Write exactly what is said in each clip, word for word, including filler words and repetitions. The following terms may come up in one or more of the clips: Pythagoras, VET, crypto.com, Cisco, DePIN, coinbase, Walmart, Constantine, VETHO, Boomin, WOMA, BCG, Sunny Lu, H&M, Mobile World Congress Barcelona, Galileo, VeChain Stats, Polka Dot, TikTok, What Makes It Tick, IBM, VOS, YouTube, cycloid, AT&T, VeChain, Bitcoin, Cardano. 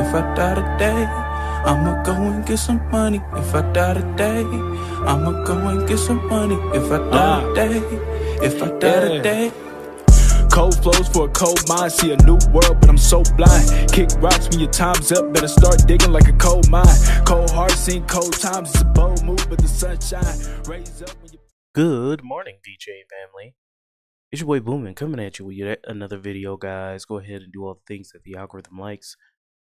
if I die today, I'ma go and get some money. If I die today, I'ma go and get some money. If I die today, if I die today. Cold flows for a cold mind, see a new world, but I'm so blind. Kick rocks when your time's up, better start digging like a cold mine. Cold heart, seen cold times, it's a bold move, but the sunshine raise up when you. Good morning, VeChain family. It's your boy Boomin coming at you with yet another video, guys. Go ahead and do all the things that the algorithm likes.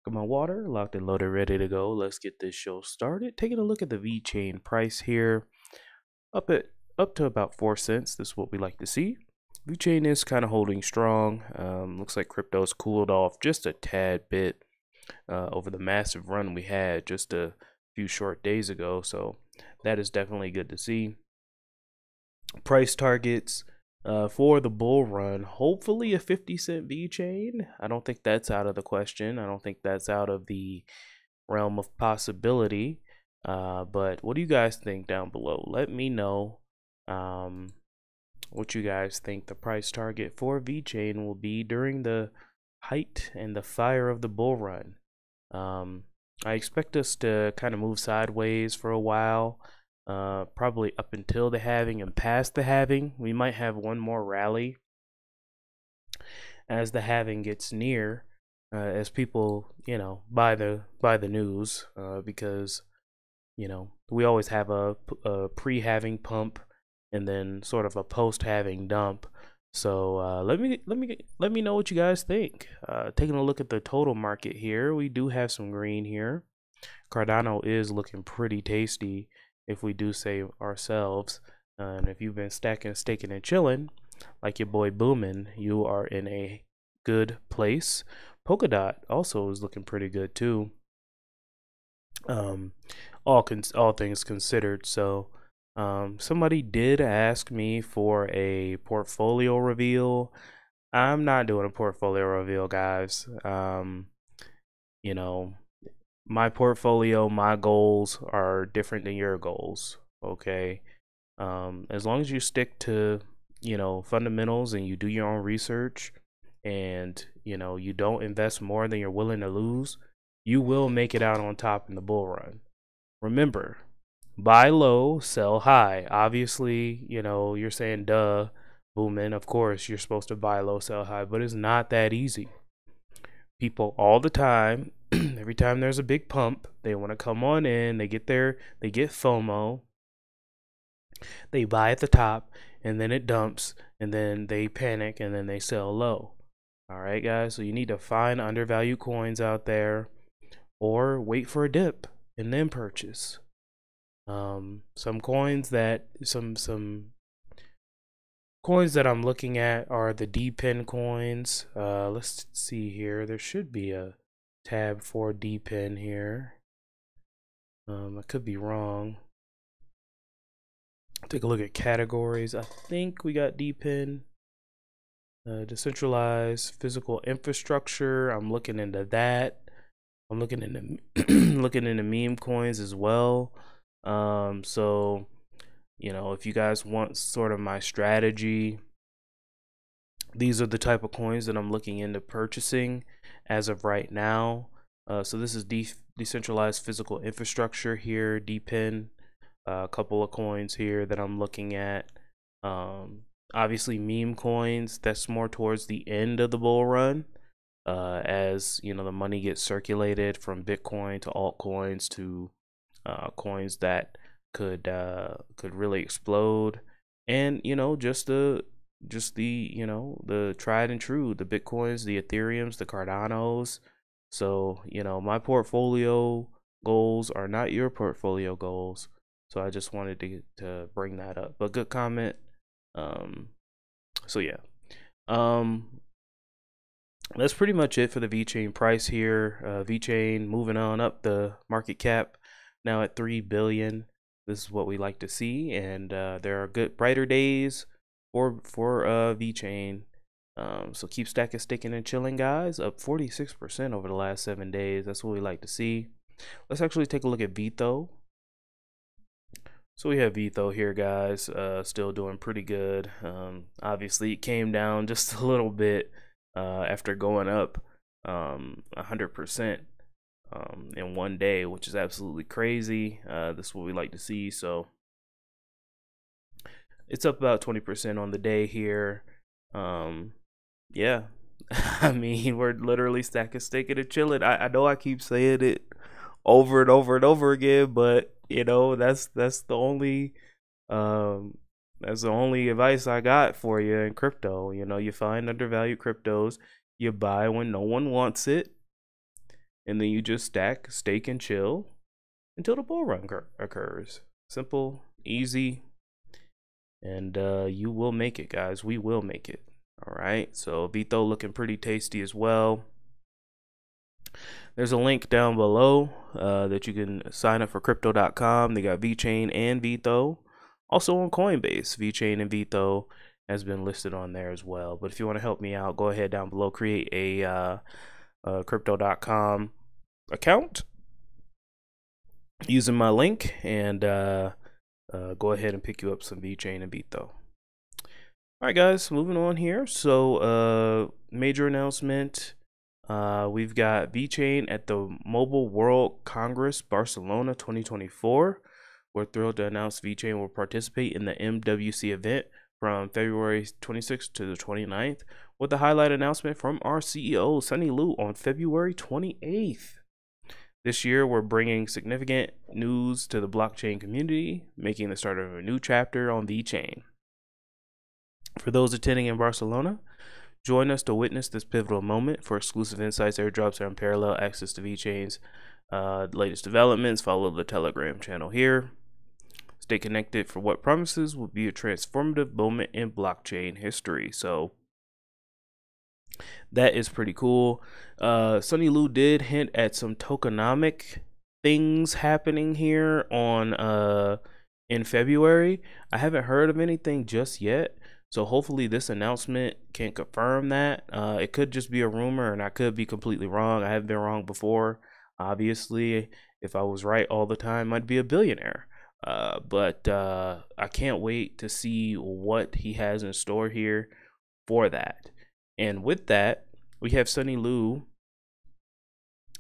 Got my water locked and loaded, ready to go. Let's get this show started. Taking a look at the VeChain price here, up at up to about four cents. This is what we like to see. VeChain is kind of holding strong. Um, looks like crypto's cooled off just a tad bit uh, over the massive run we had just a few short days ago. So that is definitely good to see. Price targets uh, for the bull run. Hopefully a fifty cent VeChain. I don't think that's out of the question. I don't think that's out of the realm of possibility. Uh, but what do you guys think down below? Let me know. Um, what you guys think the price target for VeChain will be during the height and the fire of the bull run. Um, I expect us to kind of move sideways for a while, uh, probably up until the halving and past the halving. We might have one more rally as the halving gets near, uh, as people, you know, buy the, buy the news, uh, because, you know, we always have a, a pre-halving pump and then sort of a post-halving dump. So uh, let me let me let me know what you guys think. Uh, taking a look at the total market here, we do have some green here. Cardano is looking pretty tasty, if we do say ourselves. Uh, and if you've been stacking, staking, and chilling, like your boy Boomin, you are in a good place. Polka Dot also is looking pretty good too. Um, all cons all things considered, so. Um, somebody did ask me for a portfolio reveal. I'm not doing a portfolio reveal, guys. Um, you know, my portfolio, my goals are different than your goals. Okay. Um, as long as you stick to, you know, fundamentals and you do your own research and, you know, you don't invest more than you're willing to lose, you will make it out on top in the bull run. Remember, buy low, sell high. Obviously, you know, you're saying, duh, Boomin, of course, you're supposed to buy low, sell high, but it's not that easy. People all the time, every time there's a big pump, they want to come on in, they get their, they get FOMO, they buy at the top, and then it dumps, and then they panic, and then they sell low. All right, guys, so you need to find undervalued coins out there or wait for a dip and then purchase. Um, some coins that some some coins that I'm looking at are the DePIN coins. Uh, let's see here. There should be a tab for DePIN here. Um, I could be wrong. Take a look at categories. I think we got DePIN, uh, decentralized physical infrastructure. I'm looking into that. I'm looking into looking into meme coins as well. Um, so, you know, if you guys want sort of my strategy, these are the type of coins that I'm looking into purchasing as of right now. Uh, so this is de decentralized physical infrastructure here, DePIN, uh, a couple of coins here that I'm looking at. Um, obviously meme coins, that's more towards the end of the bull run, uh, as, you know, the money gets circulated from Bitcoin to altcoins to Uh, coins that could uh, could really explode, and you know, just the just the you know the tried and true, the Bitcoins, the Ethereums, the Cardanos. So you know, my portfolio goals are not your portfolio goals. So I just wanted to to bring that up. But good comment. Um, so yeah, um, that's pretty much it for the VeChain price here. Uh, VeChain moving on up the market cap. Now at three billion, this is what we like to see, and uh, there are good brighter days for for uh, VeChain. Um, so keep stacking, sticking, and chilling, guys. Up forty-six percent over the last seven days. That's what we like to see. Let's actually take a look at V E T H O. So we have V E T H O here, guys. Uh, still doing pretty good. Um, obviously, it came down just a little bit uh, after going up um, one hundred percent. um, in one day, which is absolutely crazy. Uh, that's what we like to see. So it's up about twenty percent on the day here. Um, yeah, I mean, we're literally stacking, staking, and chilling. I, I know I keep saying it over and over and over again, but you know, that's that's the only um that's the only advice I got for you in crypto. You know, you find undervalued cryptos, you buy when no one wants it, and then you just stack, stake, and chill until the bull run occurs. Simple, easy, and uh you will make it, guys. We will make it. All right, so Vito looking pretty tasty as well. There's a link down below uh, that you can sign up for crypto dot com. They got VeChain and Vito. Also on Coinbase, VeChain and Vito has been listed on there as well. But if you want to help me out, go ahead down below, create a uh, uh, crypto dot com account using my link, and uh, uh, go ahead and pick you up some VeChain and Vito. All right, guys, moving on here. So uh, major announcement. Uh, we've got VeChain at the Mobile World Congress Barcelona twenty twenty-four. We're thrilled to announce VeChain will participate in the M W C event from February twenty-sixth to the twenty-ninth, with a highlight announcement from our C E O, Sunny Lu, on February twenty-eighth. This year, we're bringing significant news to the blockchain community, making the start of a new chapter on VeChain. For those attending in Barcelona, join us to witness this pivotal moment. For exclusive insights, airdrops, and unparalleled access to VeChain's uh, latest developments, follow the Telegram channel here. Stay connected for what promises will be a transformative moment in blockchain history. So that is pretty cool. Uh, Sunny Lu did hint at some tokenomic things happening here on uh, in February. I haven't heard of anything just yet. So hopefully this announcement can confirm that. Uh, it could just be a rumor, and I could be completely wrong. I have been wrong before. Obviously, if I was right all the time, I'd be a billionaire. Uh, but uh, I can't wait to see what he has in store here for that. And with that, we have Sunny Lu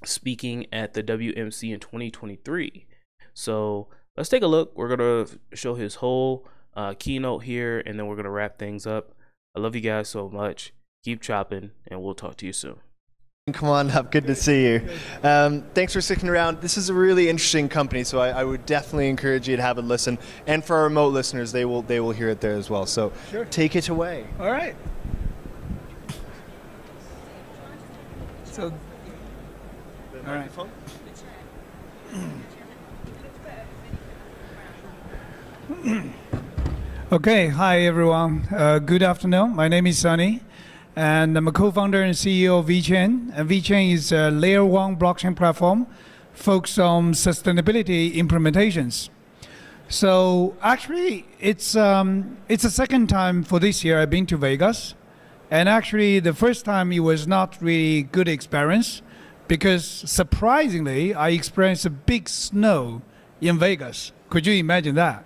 speaking at the W M C in twenty twenty-three. So let's take a look. We're going to show his whole Uh, keynote here, and then we're gonna wrap things up. I love you guys so much. Keep chopping, and we'll talk to you soon. Come on up. Good to see you. Um, thanks for sticking around. This is a really interesting company, so I, I would definitely encourage you to have a listen. And for our remote listeners, they will they will hear it there as well. So sure. Take it away. All right. So. The microphone. All right. Okay, hi everyone. Uh, good afternoon. My name is Sunny, and I'm a co-founder and C E O of VeChain. And VeChain is a layer one blockchain platform focused on sustainability implementations. So actually, it's um, it's the second time for this year I've been to Vegas, and actually the first time it was not really good experience, because surprisingly I experienced a big snow in Vegas. Could you imagine that?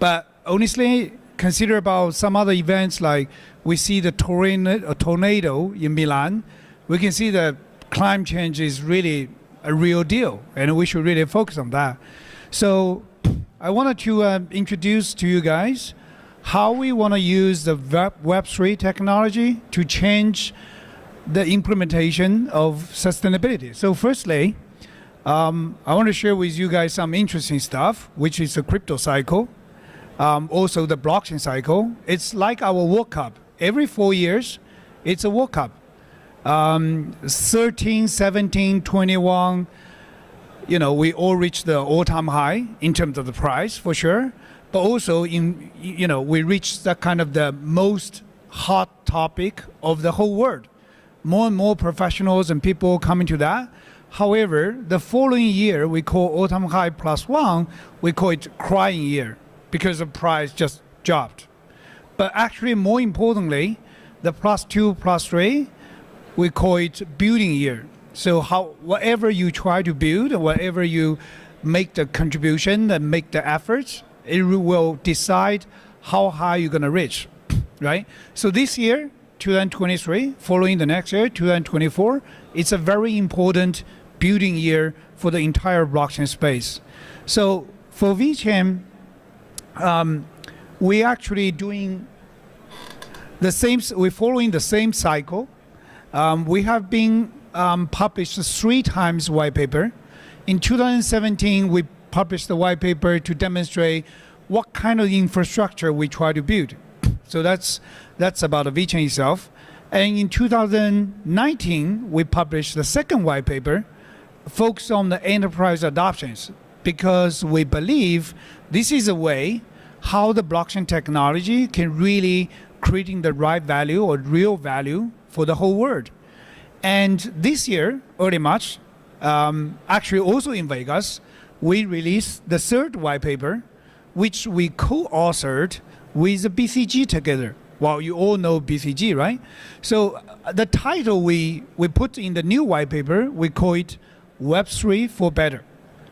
But honestly, consider about some other events, like we see the tornado in Milan. We can see that climate change is really a real deal, and we should really focus on that. So I wanted to uh, introduce to you guys how we want to use the Web three technology to change the implementation of sustainability. So firstly, um, I want to share with you guys some interesting stuff, which is the crypto cycle. Um, also the blockchain cycle. It's like our World Cup. Every four years, it's a World Cup. Um, thirteen, seventeen, twenty-one, you know, we all reach the all-time high in terms of the price, for sure. But also, in you know, we reach the kind of the most hot topic of the whole world. More and more professionals and people coming to that. However, the following year, we call all-time high plus one, we call it crying year, because the price just dropped. But actually, more importantly, the plus two, plus three, we call it building year. So how, whatever you try to build, whatever you make the contribution and make the efforts, it will decide how high you're gonna reach, right? So this year, twenty twenty-three, following the next year, twenty twenty-four, it's a very important building year for the entire blockchain space. So for VeChain, um, we actually doing the same, we're following the same cycle. Um, we have been um, published three times white paper. In two thousand seventeen, we published the white paper to demonstrate what kind of infrastructure we try to build. So that's, that's about VeChain itself. And in two thousand nineteen, we published the second white paper focused on the enterprise adoptions, because we believe this is a way how the blockchain technology can really creating the right value or real value for the whole world. And this year, early March, um, actually also in Vegas, we released the third white paper, which we co-authored with the B C G together. Well, you all know B C G, right? So uh, the title we, we put in the new white paper, we call it Web three for Better.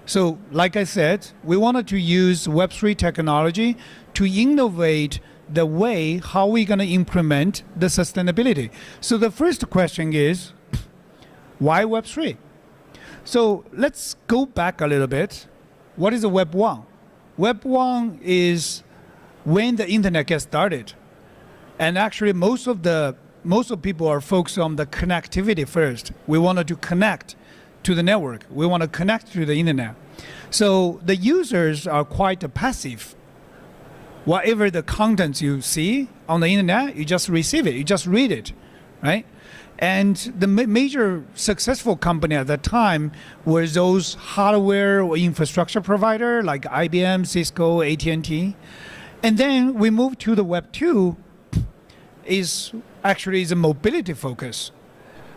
So like I said, we wanted to use Web three technology to innovate the way how we're going to implement the sustainability. So the first question is, why Web three? So let's go back a little bit. What is a Web one? Web one is when the internet gets started. And actually, most of the most of people are focused on the connectivity first. We wanted to connect to the network. We want to connect to the internet. So the users are quite passive. Whatever the contents you see on the internet, you just receive it. You just read it, right? And the ma major successful company at that time were those hardware or infrastructure provider like I B M, Cisco, A T and T. And then we moved to the Web two. Is actually is a mobility focus,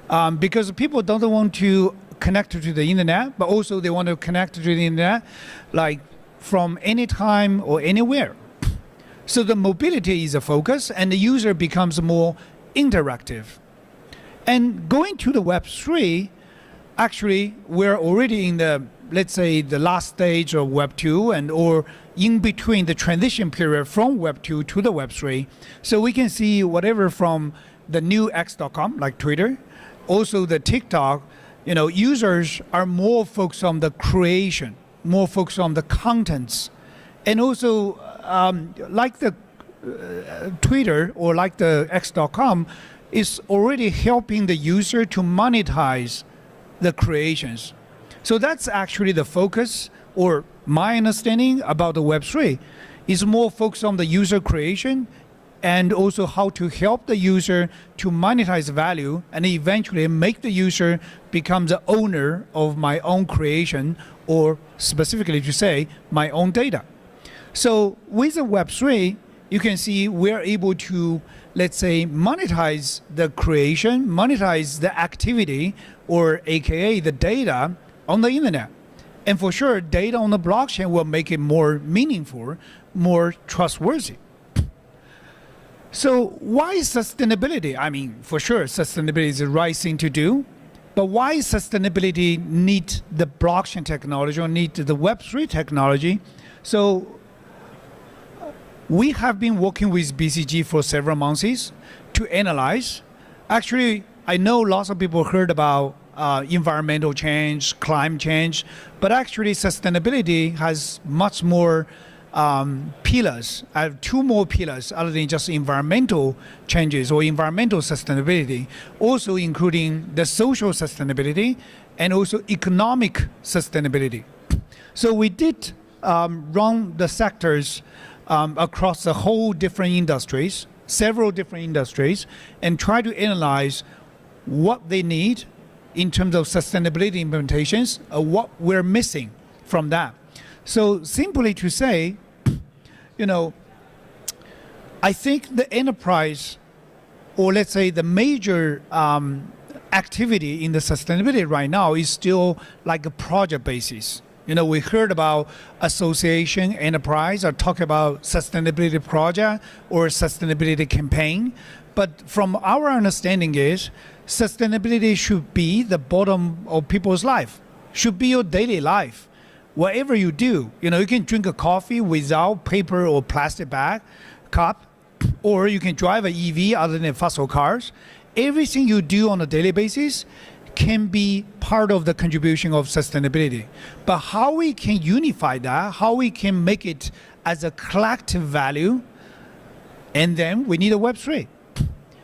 um, because people don't want to connect to the internet, but also they want to connect to the internet like from any time or anywhere. So the mobility is a focus and the user becomes more interactive. And going to the Web three, actually we're already in the, let's say, the last stage of Web two and or in between the transition period from Web two to the Web three. So we can see whatever from the new X dot com, like Twitter, also the TikTok, you know, users are more focused on the creation, more focused on the contents. And also um, like the uh, Twitter or like the X dot com is already helping the user to monetize the creations. So that's actually the focus, or my understanding about the Web three is more focused on the user creation and also how to help the user to monetize value and eventually make the user become the owner of my own creation, or specifically to say, my own data. So with the Web three, you can see we're able to, let's say, monetize the creation, monetize the activity, or A K A the data on the internet. And for sure, data on the blockchain will make it more meaningful, more trustworthy. So why sustainability? I mean, for sure, sustainability is the right thing to do, but why sustainability need the blockchain technology or need the Web three technology? So we have been working with B C G for several months to analyze. Actually, I know lots of people heard about Uh, environmental change, climate change, but actually sustainability has much more um, pillars. I have two more pillars other than just environmental changes or environmental sustainability, also including the social sustainability and also economic sustainability. So we did um, run the sectors um, across the whole different industries, several different industries, and try to analyze what they need in terms of sustainability implementations, uh, what we're missing from that. So simply to say, you know, I think the enterprise, or let's say the major um, activity in the sustainability right now is still like a project basis. You know, we heard about association, enterprise, or talk about sustainability project or sustainability campaign. But from our understanding is, sustainability should be the bottom of people's life, should be your daily life. Whatever you do, you know, you can drink a coffee without paper or plastic bag, cup, or you can drive an E V other than fossil cars. Everything you do on a daily basis can be part of the contribution of sustainability. But how we can unify that, how we can make it as a collective value, and then we need a Web three.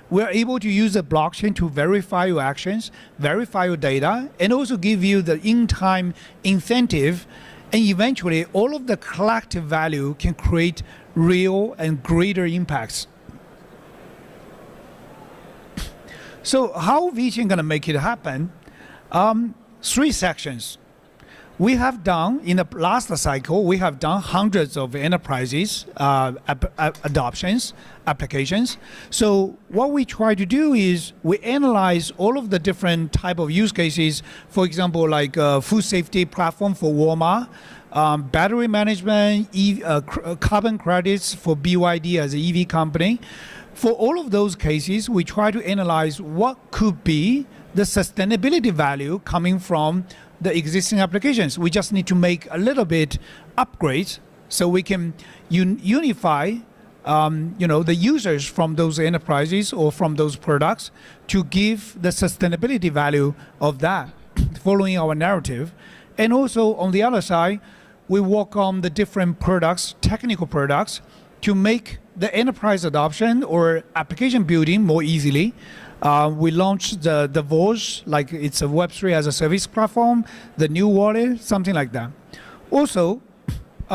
We're able to use the blockchain to verify your actions, verify your data, and also give you the in-time incentive, and eventually all of the collective value can create real and greater impacts. So how VeChain gonna make it happen? Um, three sections. We have done, in the last cycle, we have done hundreds of enterprises, uh, ap ap adoptions, applications. So what we try to do is we analyze all of the different type of use cases, for example, like uh, food safety platform for Walmart, Um, battery management, e uh, cr carbon credits for B Y D as an E V company. For all of those cases, we try to analyze what could be the sustainability value coming from the existing applications. We just need to make a little bit upgrades so we can un unify um, you know, the users from those enterprises or from those products to give the sustainability value of that, following our narrative. And also, on the other side, we work on the different products, technical products, to make the enterprise adoption or application building more easily. Uh, we launched the, the V O S, like it's a Web three as a service platform, the new wallet, something like that. Also,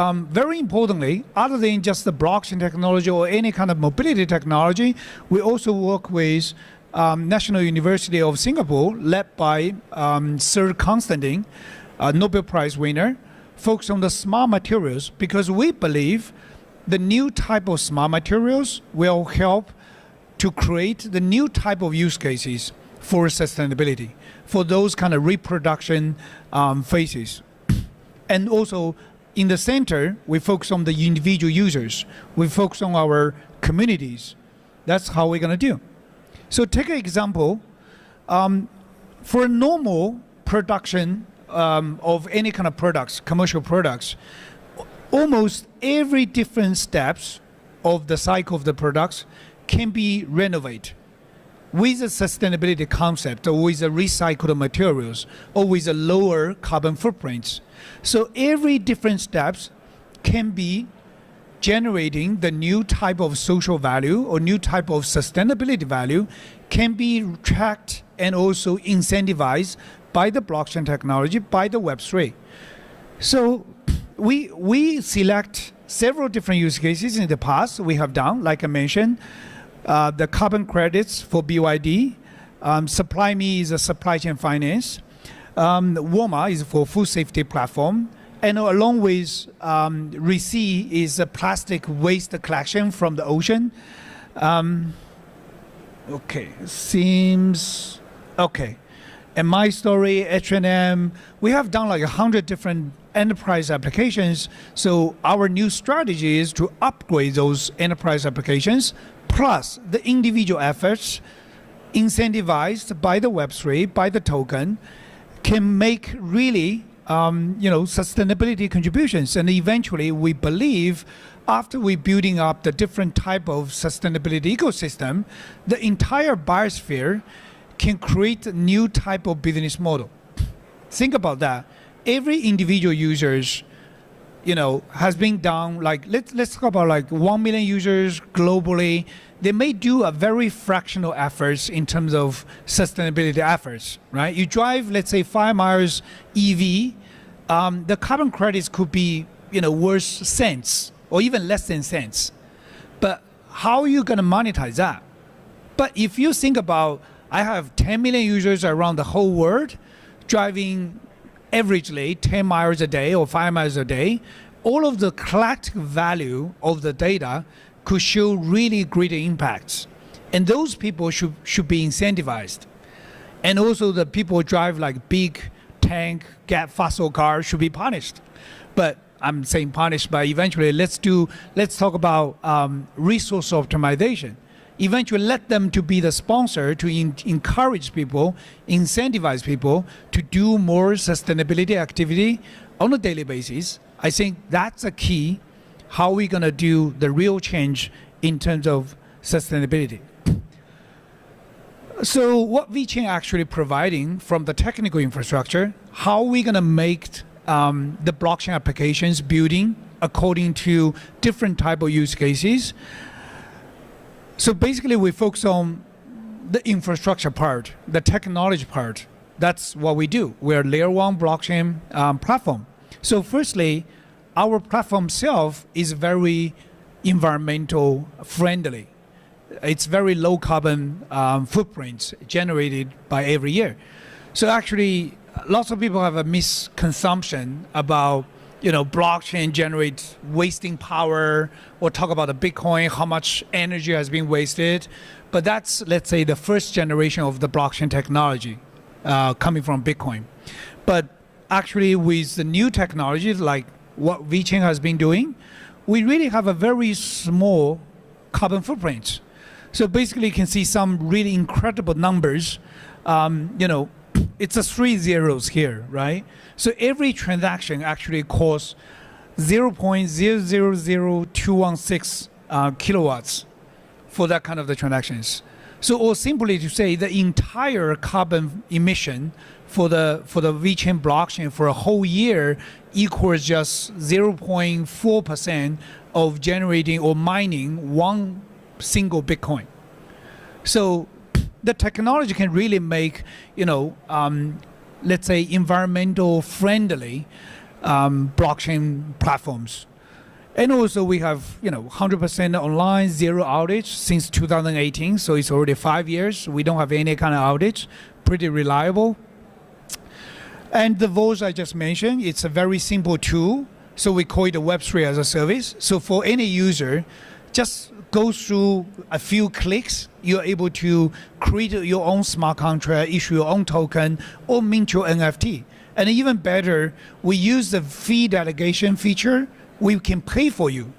um, very importantly, other than just the blockchain technology or any kind of mobility technology, we also work with um, National University of Singapore, led by um, Sir Constantine, a Nobel Prize winner, focus on the smart materials, because we believe the new type of smart materials will help to create the new type of use cases for sustainability, for those kind of reproduction um, phases. And also, in the center, we focus on the individual users. We focus on our communities. That's how we're gonna do. So take an example. Um, for a normal production Um, of any kind of products, commercial products, almost every different steps of the cycle of the products can be renovated with a sustainability concept, or with a recycled materials, or with a lower carbon footprints. So every different steps can be generating the new type of social value or new type of sustainability value, can be tracked and also incentivized by the blockchain technology, by the Web three. So we, we select several different use cases in the past we have done, like I mentioned, uh, the carbon credits for B Y D, um, Supply Me is a supply chain finance, um, WOMA is for food safety platform, and along with um, R E C is a plastic waste collection from the ocean. Um, okay, seems, okay. And my story, H and M, we have done like a hundred different enterprise applications. So our new strategy is to upgrade those enterprise applications, plus the individual efforts incentivized by the Web three, by the token, can make really um, you know, sustainability contributions. And eventually we believe, after we're building up the different type of sustainability ecosystem, the entire biosphere can create a new type of business model. Think about that. Every individual users, you know, has been down, like, let's, let's talk about like one million users globally. They may do a very fractional efforts in terms of sustainability efforts, right? You drive, let's say, five miles E V, um, the carbon credits could be, you know, worth cents or even less than cents. But how are you gonna monetize that? But if you think about, I have ten million users around the whole world driving averagely ten miles a day or five miles a day. All of the collective value of the data could show really great impacts. And those people should, should be incentivized. And also the people who drive like big tank, get fossil cars should be punished. But I'm saying punished, but eventually let's do, let's talk about um, resource optimization. Eventually let them to be the sponsor to in encourage people, incentivize people to do more sustainability activity on a daily basis. I think that's a key, how we're gonna do the real change in terms of sustainability. So what VeChain actually providing from the technical infrastructure, how are we going to make um, the blockchain applications building according to different type of use cases? So basically we focus on the infrastructure part, the technology part. That's what we do. We're a layer one blockchain um, platform. So firstly, our platform itself is very environmental friendly. It's very low carbon um, footprints generated by every year. So actually, lots of people have a misconception about, you know, blockchain generates wasting power, or talk about the Bitcoin, how much energy has been wasted. But that's, let's say, the first generation of the blockchain technology uh, coming from Bitcoin. But actually, with the new technologies like what VeChain has been doing, we really have a very small carbon footprint. So basically, you can see some really incredible numbers. Um, you know, it's a three zeros here, right? So every transaction actually costs zero point zero zero zero two one six uh, kilowatts for that kind of the transactions. So, or simply to say, the entire carbon emission for the for the VeChain blockchain for a whole year equals just zero point four percent of generating or mining one single Bitcoin. So the technology can really make, you know, um, let's say, environmental friendly um, blockchain platforms. And also we have, you know, one hundred percent online, zero outage since two thousand eighteen. So it's already five years. We don't have any kind of outage, pretty reliable. And the V O S I just mentioned, it's a very simple tool. So we call it a Web three as a service. So for any user, just go through a few clicks, you're able to create your own smart contract, issue your own token, or mint your N F T. And even better, we use the fee delegation feature. We can pay for you.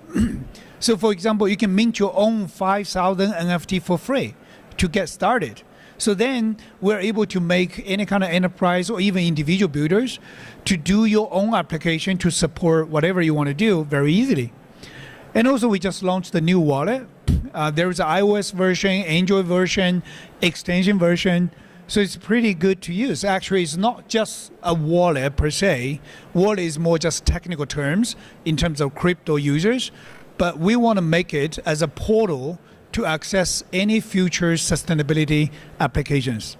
So for example, you can mint your own five thousand N F T for free to get started. So then we're able to make any kind of enterprise or even individual builders to do your own application to support whatever you want to do very easily. And also we just launched the new wallet. Uh, there is an iOS version, Android version, extension version. So it's pretty good to use. Actually, it's not just a wallet per se. Wallet is more just technical terms in terms of crypto users, but we want to make it as a portal to access any future sustainability applications.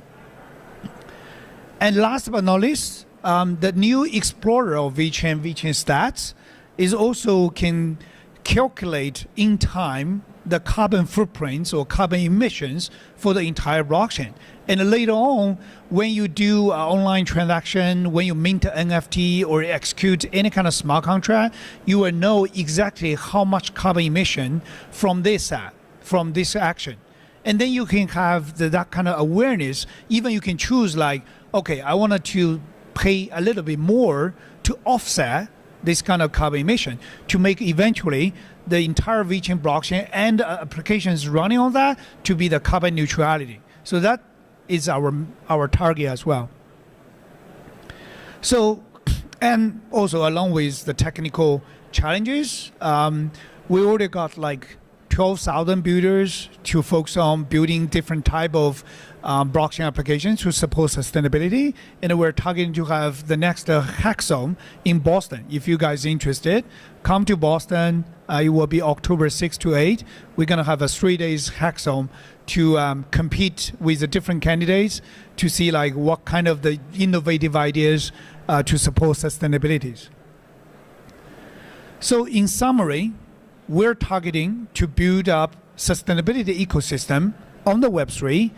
And last but not least, um, the new explorer of VeChain, VeChain Stats, is also can calculate in time the carbon footprints or carbon emissions for the entire blockchain. And later on, when you do an online transaction, when you mint an N F T or execute any kind of smart contract, you will know exactly how much carbon emission from this app, from this action. And then you can have the, that kind of awareness. Even you can choose like, okay, I wanted to pay a little bit more to offset this kind of carbon emission to make eventually the entire VeChain blockchain and uh, applications running on that to be the carbon neutrality. So that is our, our target as well. So, and also along with the technical challenges, um, we already got like twelve thousand builders to focus on building different type of um, blockchain applications to support sustainability. And we're targeting to have the next uh, hackathon in Boston. If you guys are interested, come to Boston. Uh, it will be October sixth to eighth. We're going to have a three days hackathon to um, compete with the different candidates to see like what kind of the innovative ideas uh, to support sustainability. So in summary, we're targeting to build up sustainability ecosystem on the Web three,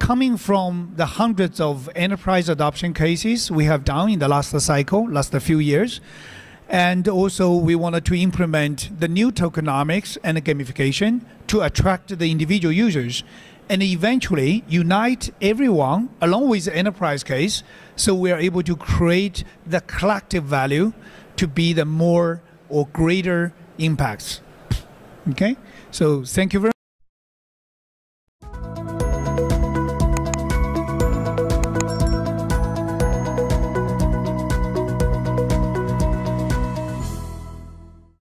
coming from the hundreds of enterprise adoption cases we have done in the last cycle, last few years. And also we wanted to implement the new tokenomics and gamification to attract the individual users and eventually unite everyone along with the enterprise case, so we are able to create the collective value to be the more or greater impacts. Okay, so thank you very much.